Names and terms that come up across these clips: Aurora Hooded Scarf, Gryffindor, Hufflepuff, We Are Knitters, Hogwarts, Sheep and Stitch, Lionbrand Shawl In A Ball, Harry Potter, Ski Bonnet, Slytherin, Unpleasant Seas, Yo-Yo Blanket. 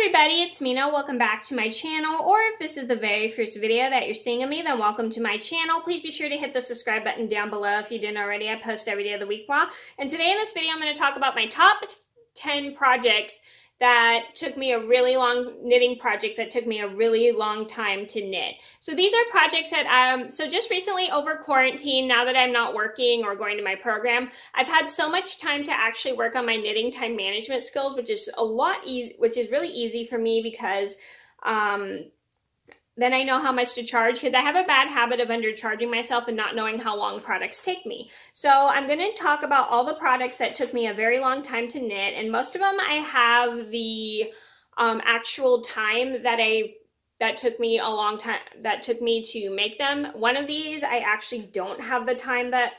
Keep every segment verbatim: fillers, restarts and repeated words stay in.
everybody, it's Mina. Welcome back to my channel, or if this is the very first video that you're seeing of me, then welcome to my channel. Please be sure to hit the subscribe button down below if you didn't already. I post every day of the week vlog, and today in this video I'm going to talk about my top ten projects that took me a really long, knitting projects that took me a really long time to knit. So these are projects that, um, so just recently over quarantine, now that I'm not working or going to my program, I've had so much time to actually work on my knitting time management skills, which is a lot easy, which is really easy for me because, um, then I know how much to charge, because I have a bad habit of undercharging myself and not knowing how long products take me. So I'm going to talk about all the products that took me a very long time to knit, and most of them I have the um, actual time that I that took me a long time that took me to make them. One of these I actually don't have the time that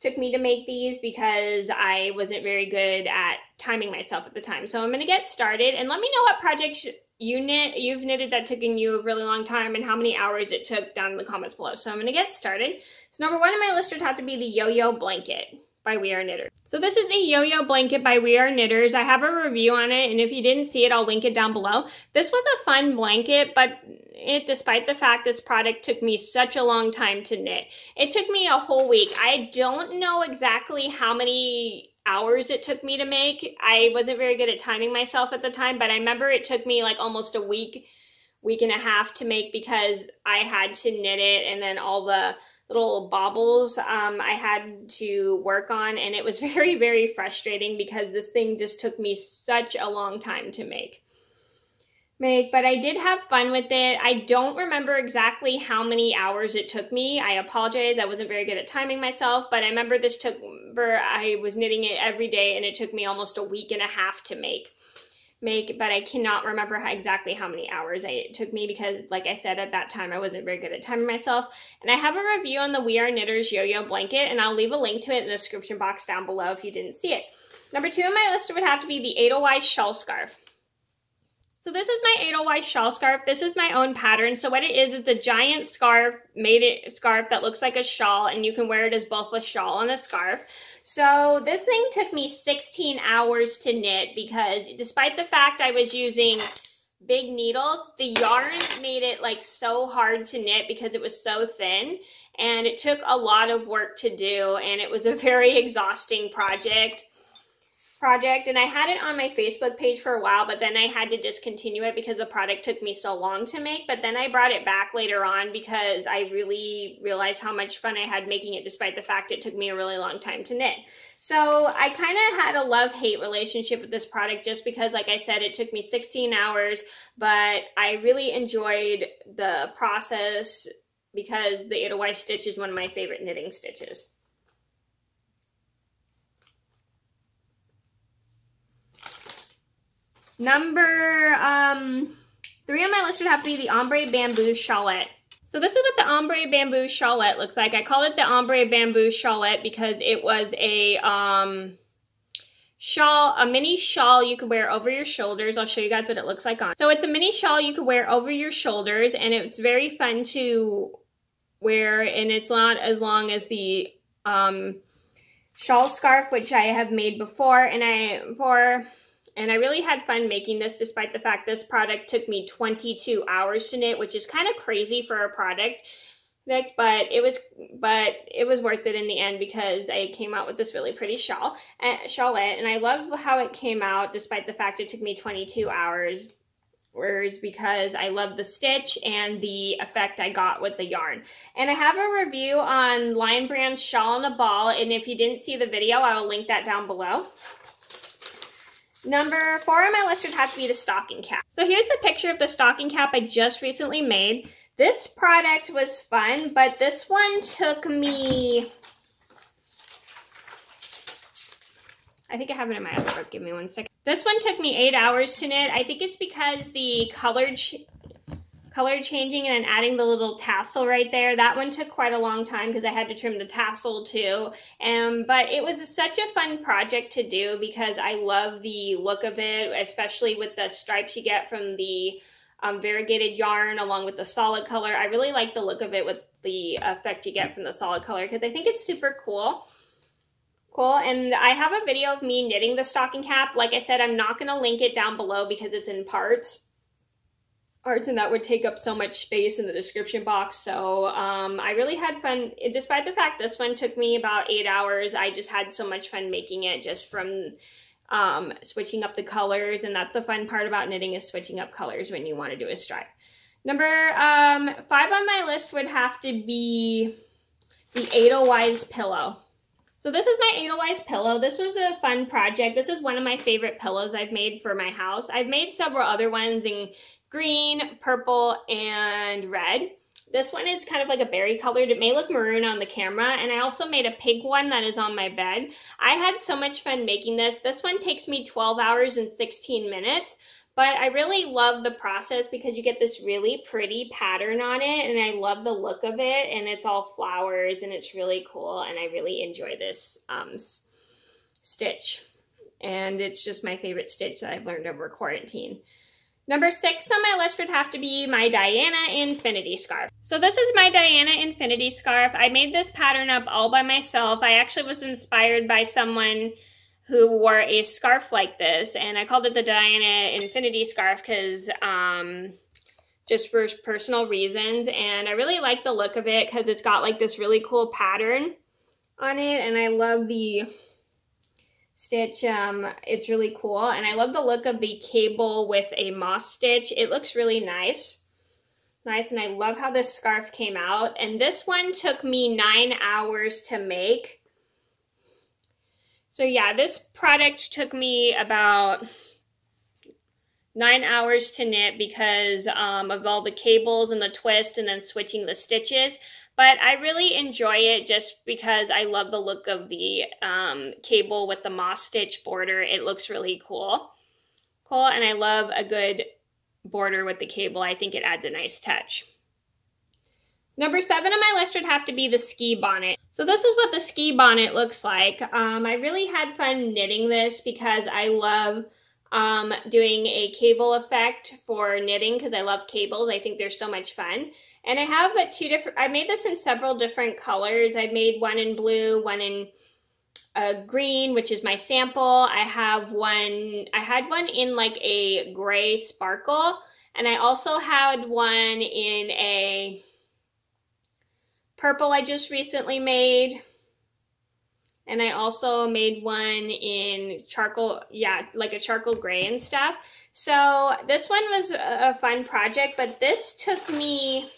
took me to make these because I wasn't very good at timing myself at the time. So I'm going to get started, and let me know what projects you knit, you've knitted that took you a really long time and how many hours it took down in the comments below. So I'm going to get started. So number one on my list would have to be the Yo-Yo Blanket by We Are Knitters. So this is the Yo-Yo Blanket by We Are Knitters. I have a review on it, and if you didn't see it, I'll link it down below. This was a fun blanket, but it, despite the fact this product took me such a long time to knit, it took me a whole week. I don't know exactly how many hours it took me to make. I wasn't very good at timing myself at the time, but I remember it took me like almost a week, week and a half to make because I had to knit it, and then all the little bobbles um, I had to work on, and it was very, very frustrating because this thing just took me such a long time to make. Make, but I did have fun with it. I don't remember exactly how many hours it took me. I apologize. I wasn't very good at timing myself, but I remember this took, I was knitting it every day, and it took me almost a week and a half to make, make, but I cannot remember how, exactly how many hours I, it took me because, like I said, at that time, I wasn't very good at timing myself. And I have a review on the We Are Knitters Yo-Yo Blanket, and I'll leave a link to it in the description box down below if you didn't see it. Number two on my list would have to be the Edelweiss Shawl Scarf. So this is my Edelweiss Shawl Scarf. This is my own pattern. So what it is, it's a giant scarf, made it scarf that looks like a shawl, and you can wear it as both a shawl and a scarf. So this thing took me sixteen hours to knit because despite the fact I was using big needles, the yarn made it like so hard to knit because it was so thin, and it took a lot of work to do, and it was a very exhausting project. Project and I had it on my Facebook page for a while, but then I had to discontinue it because the product took me so long to make. But then I brought it back later on because I really realized how much fun I had making it, despite the fact it took me a really long time to knit. So I kind of had a love-hate relationship with this product just because, like I said, it took me sixteen hours, but I really enjoyed the process because the Edelweiss stitch is one of my favorite knitting stitches. Number um, three on my list would have to be the Ombre Bamboo Shawlette. So this is what the Ombre Bamboo Shawlette looks like. I called it the Ombre Bamboo Shawlette because it was a um, shawl, a mini shawl you could wear over your shoulders. I'll show you guys what it looks like on. So it's a mini shawl you could wear over your shoulders, and it's very fun to wear, and it's not as long as the um, shawl scarf, which I have made before, and I, for... And I really had fun making this, despite the fact this product took me twenty-two hours to knit, which is kind of crazy for a product, but it was but it was worth it in the end because I came out with this really pretty shawl, uh, shawlette, and I love how it came out, despite the fact it took me twenty-two hours, because I love the stitch and the effect I got with the yarn. And I have a review on Lionbrand Shawl In A Ball, and if you didn't see the video, I will link that down below. Number four on my list would have to be the stocking cap. So here's the picture of the stocking cap I just recently made. This product was fun, but this one took me... I think I have it in my other book. Give me one second. This one took me eight hours to knit. I think it's because the color, color changing and then adding the little tassel right there. That one took quite a long time because I had to trim the tassel too. Um, but it was a, such a fun project to do because I love the look of it, especially with the stripes you get from the um, variegated yarn along with the solid color. I really like the look of it with the effect you get from the solid color because I think it's super cool. cool. And I have a video of me knitting the stocking cap. Like I said, I'm not going to link it down below because it's in parts. Parts, and that would take up so much space in the description box. So um, I really had fun, despite the fact this one took me about eight hours. I just had so much fun making it just from um, switching up the colors. And that's the fun part about knitting, is switching up colors when you want to do a stripe. Number um, five on my list would have to be the Edelweiss pillow. So this is my Edelweiss pillow. This was a fun project. This is one of my favorite pillows I've made for my house. I've made several other ones in green, purple, and red. This one is kind of like a berry colored. It may look maroon on the camera. And I also made a pink one that is on my bed. I had so much fun making this. This one takes me twelve hours and sixteen minutes. But I really love the process because you get this really pretty pattern on it, and I love the look of it, and it's all flowers, and it's really cool, and I really enjoy this um, stitch. And it's just my favorite stitch that I've learned over quarantine. Number six on my list would have to be my Diana Infinity Scarf. So this is my Diana Infinity Scarf. I made this pattern up all by myself. I actually was inspired by someone who wore a scarf like this, and I called it the Diana Infinity Scarf because um, just for personal reasons. And I really like the look of it because it's got like this really cool pattern on it, and I love the stitch. Um, it's really cool, and I love the look of the cable with a moss stitch. It looks really nice. Nice, and I love how this scarf came out. And this one took me nine hours to make. So yeah, this product took me about nine hours to knit because um, of all the cables and the twist and then switching the stitches. But I really enjoy it just because I love the look of the um, cable with the moss stitch border. It looks really cool. Cool, and I love a good border with the cable. I think it adds a nice touch. Number seven on my list would have to be the ski bonnet. So this is what the ski bonnet looks like. Um, I really had fun knitting this because I love um, doing a cable effect for knitting because I love cables. I think they're so much fun. And I have two different, I made this in several different colors. I made one in blue, one in uh, green, which is my sample. I have one, I had one in like a gray sparkle. And I also had one in a purple I just recently made, and I also made one in charcoal, yeah, like a charcoal gray and stuff. So this one was a fun project, but this took me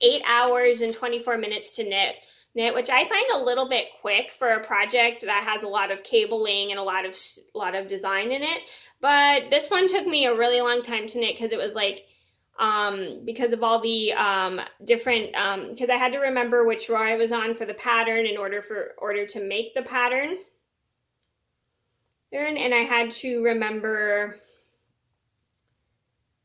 eight hours and twenty-four minutes to knit, knit, which I find a little bit quick for a project that has a lot of cabling and a lot of, a lot of design in it. But this one took me a really long time to knit because it was like, um because of all the um different um because I had to remember which row I was on for the pattern in order for order to make the pattern, and I had to remember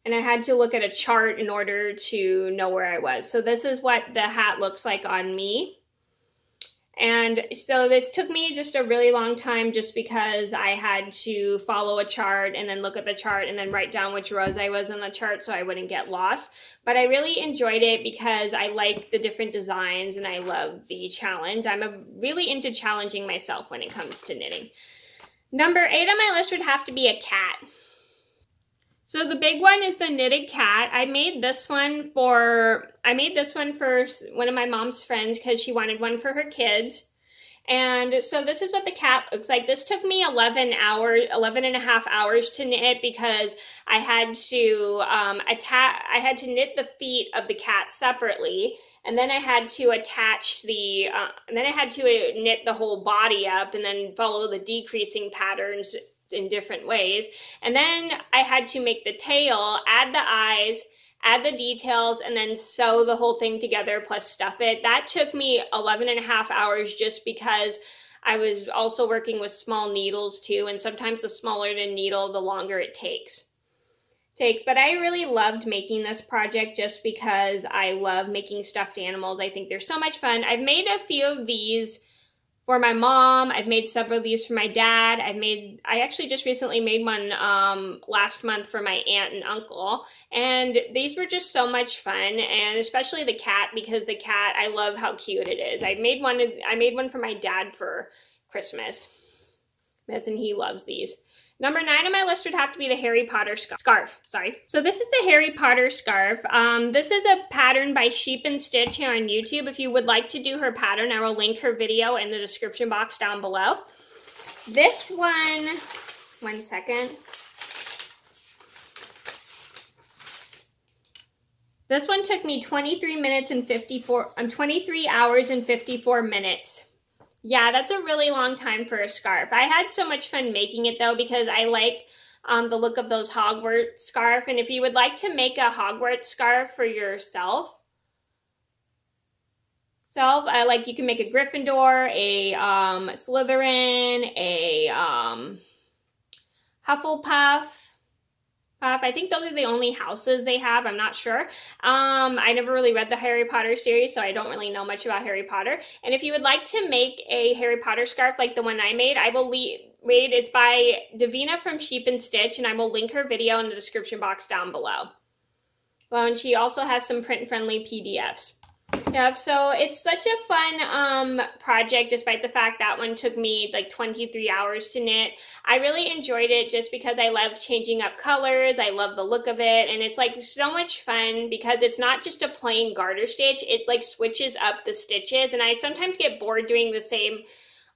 and I had to look at a chart in order to know where I was. So this is what the hat looks like on me. And so this took me just a really long time just because I had to follow a chart and then look at the chart and then write down which rows I was on the chart so I wouldn't get lost. But I really enjoyed it because I like the different designs and I love the challenge. I'm a, really into challenging myself when it comes to knitting. Number eight on my list would have to be a cat. So the big one is the knitted cat. I made this one for, I made this one for one of my mom's friends because she wanted one for her kids. And so this is what the cat looks like. This took me eleven hours, eleven and a half hours to knit because I had to um, attach, I had to knit the feet of the cat separately. And then I had to attach the, uh, and then I had to knit the whole body up and then follow the decreasing patterns in different ways. And then I had to make the tail, add the eyes, add the details, and then sew the whole thing together plus stuff it. That took me eleven and a half hours just because I was also working with small needles too, and sometimes the smaller the needle, the longer it takes. takes. But I really loved making this project just because I love making stuffed animals. I think they're so much fun. I've made a few of these for my mom. I've made several of these for my dad. I've made, I actually just recently made one um, last month for my aunt and uncle. And these were just so much fun, and especially the cat because the cat, I love how cute it is. I made one, I made one for my dad for Christmas. As in, he loves these. Number nine on my list would have to be the Harry Potter scar scarf, sorry. So this is the Harry Potter scarf. Um, this is a pattern by Sheep and Stitch here on YouTube. If you would like to do her pattern, I will link her video in the description box down below. This one, one second. This one took me twenty-three minutes and fifty-four, um, twenty-three hours and fifty-four minutes. Yeah, that's a really long time for a scarf. I had so much fun making it though, because I like um, the look of those Hogwarts scarf. And if you would like to make a Hogwarts scarf for yourself, self, I like you can make a Gryffindor, a um, Slytherin, a um, Hufflepuff. Puff. I think those are the only houses they have. I'm not sure. Um, I never really read the Harry Potter series, so I don't really know much about Harry Potter. And if you would like to make a Harry Potter scarf like the one I made, I will leave, read. It's by Davina from Sheep and Stitch, and I will link her video in the description box down below. Well, and she also has some print-friendly P D Fs. Yep, so it's such a fun um, project, despite the fact that one took me like twenty-three hours to knit. I really enjoyed it just because I love changing up colors. I love the look of it, and it's like so much fun because it's not just a plain garter stitch. It like switches up the stitches, and I sometimes get bored doing the same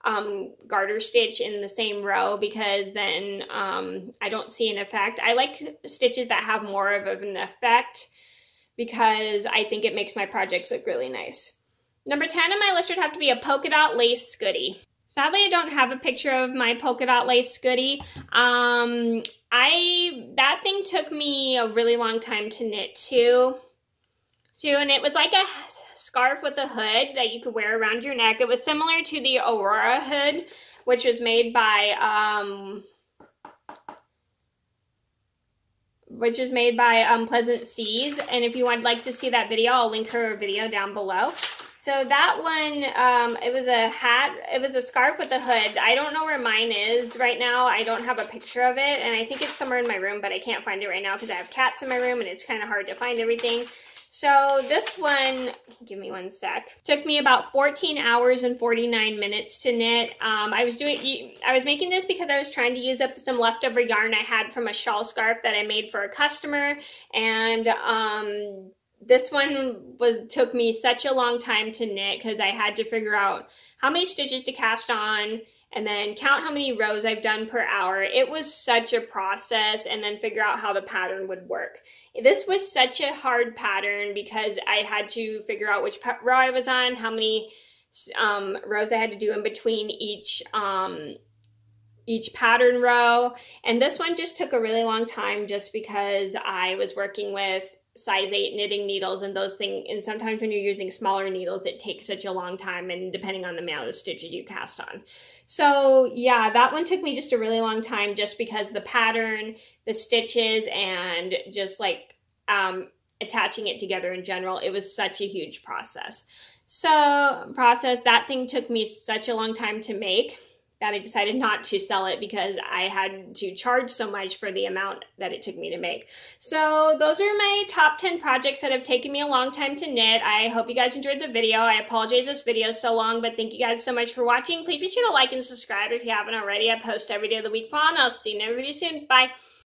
um, garter stitch in the same row because then um, I don't see an effect. I like stitches that have more of an effect, because I think it makes my projects look really nice. Number ten on my list would have to be a polka dot lace scoodie. Sadly, I don't have a picture of my polka dot lace scoodie. Um, I, that thing took me a really long time to knit too. too. And it was like a scarf with a hood that you could wear around your neck. It was similar to the Aurora hood, which was made by, um, which is made by Unpleasant Seas. And if you would like to see that video, I'll link her video down below. So that one, um, it was a hat, it was a scarf with a hood. I don't know where mine is right now. I don't have a picture of it, and I think it's somewhere in my room, but I can't find it right now because I have cats in my room and it's kind of hard to find everything. So this one, give me one sec, took me about fourteen hours and forty-nine minutes to knit. Um, I was doing, I was making this because I was trying to use up some leftover yarn I had from a shawl scarf that I made for a customer. And um, this one was, took me such a long time to knit because I had to figure out how many stitches to cast on and then count how many rows I've done per hour. It was such a process, and then figure out how the pattern would work. This was such a hard pattern because I had to figure out which row I was on, how many um, rows I had to do in between each um, each pattern row. And this one just took a really long time just because I was working with size eight knitting needles and those things, and sometimes when you're using smaller needles it takes such a long time, and depending on the amount of stitches you cast on. So yeah, that one took me just a really long time just because the pattern, the stitches, and just like um attaching it together in general, it was such a huge process. So process that thing took me such a long time to make that I decided not to sell it because I had to charge so much for the amount that it took me to make. So those are my top ten projects that have taken me a long time to knit. I hope you guys enjoyed the video. I apologize this video is so long, but thank you guys so much for watching. Please be sure to like and subscribe if you haven't already. I post every day of the week, fall, and I'll see you in every video soon. Bye.